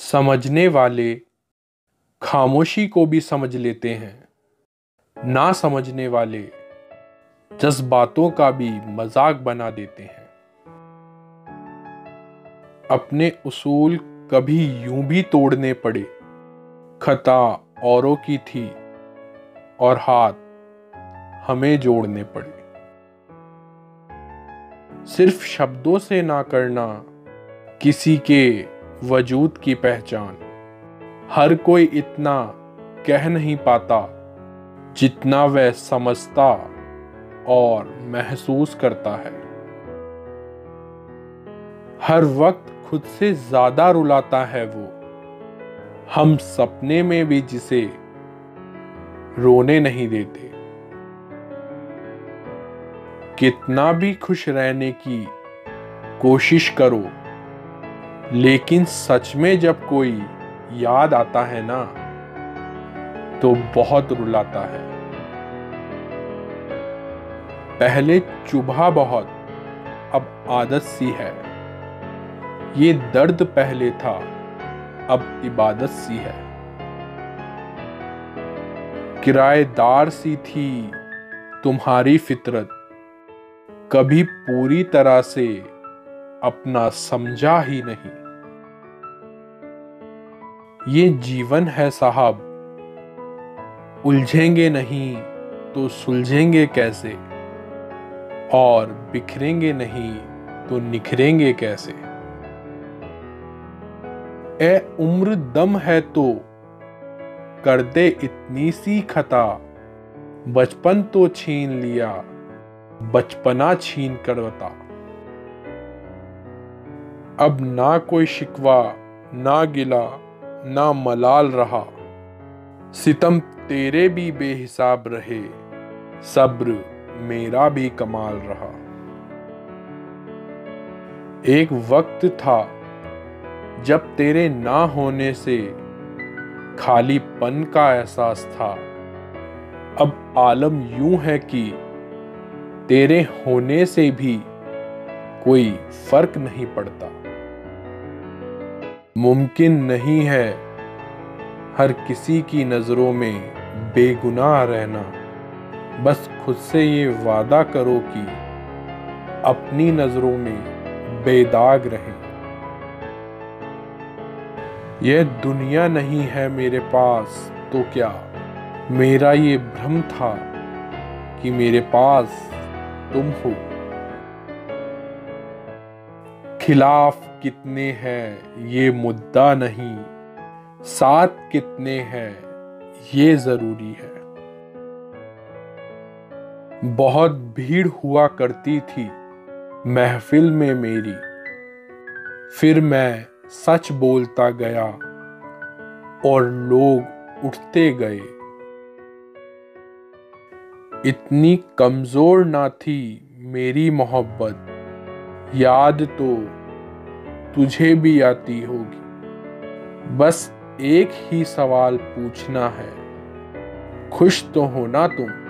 समझने वाले खामोशी को भी समझ लेते हैं, ना समझने वाले जज्बातों का भी मजाक बना देते हैं। अपने उसूल कभी यूं भी तोड़ने पड़े, खता औरों की थी और हाथ हमें जोड़ने पड़े। सिर्फ शब्दों से ना करना किसी के वजूद की पहचान, हर कोई इतना कह नहीं पाता जितना वह समझता और महसूस करता है। हर वक्त खुद से ज्यादा रुलाता है वो, हम सपने में भी जिसे रोने नहीं देते। कितना भी खुश रहने की कोशिश करो, लेकिन सच में जब कोई याद आता है ना, तो बहुत रुलाता है। पहले चुभा बहुत, अब आदत सी है। ये दर्द पहले था, अब इबादत सी है। किराएदार सी थी तुम्हारी फितरत, कभी पूरी तरह से अपना समझा ही नहीं। ये जीवन है साहब, उलझेंगे नहीं तो सुलझेंगे कैसे, और बिखरेंगे नहीं तो निखरेंगे कैसे। ए उम्र दम है तो कर दे इतनी सी खता, बचपन तो छीन लिया बचपना छीन कर बता। अब ना कोई शिकवा ना गिला ना मलाल रहा, सितम तेरे भी बेहिसाब रहे, सब्र मेरा भी कमाल रहा। एक वक्त था जब तेरे ना होने से खालीपन का एहसास था, अब आलम यूं है कि तेरे होने से भी कोई फर्क नहीं पड़ता। मुमकिन नहीं है हर किसी की नज़रों में बेगुनाह रहना, बस खुद से ये वादा करो कि अपनी नज़रों में बेदाग रहें। यह दुनिया नहीं है मेरे पास तो क्या, मेरा ये भ्रम था कि मेरे पास तुम हो। खिलाफ कितने हैं ये मुद्दा नहीं, साथ कितने हैं ये जरूरी है। बहुत भीड़ हुआ करती थी महफिल में मेरी, फिर मैं सच बोलता गया और लोग उठते गए। इतनी कमजोर ना थी मेरी मोहब्बत, याद तो तुझे भी आती होगी। बस एक ही सवाल पूछना है, खुश तो हो ना तुम।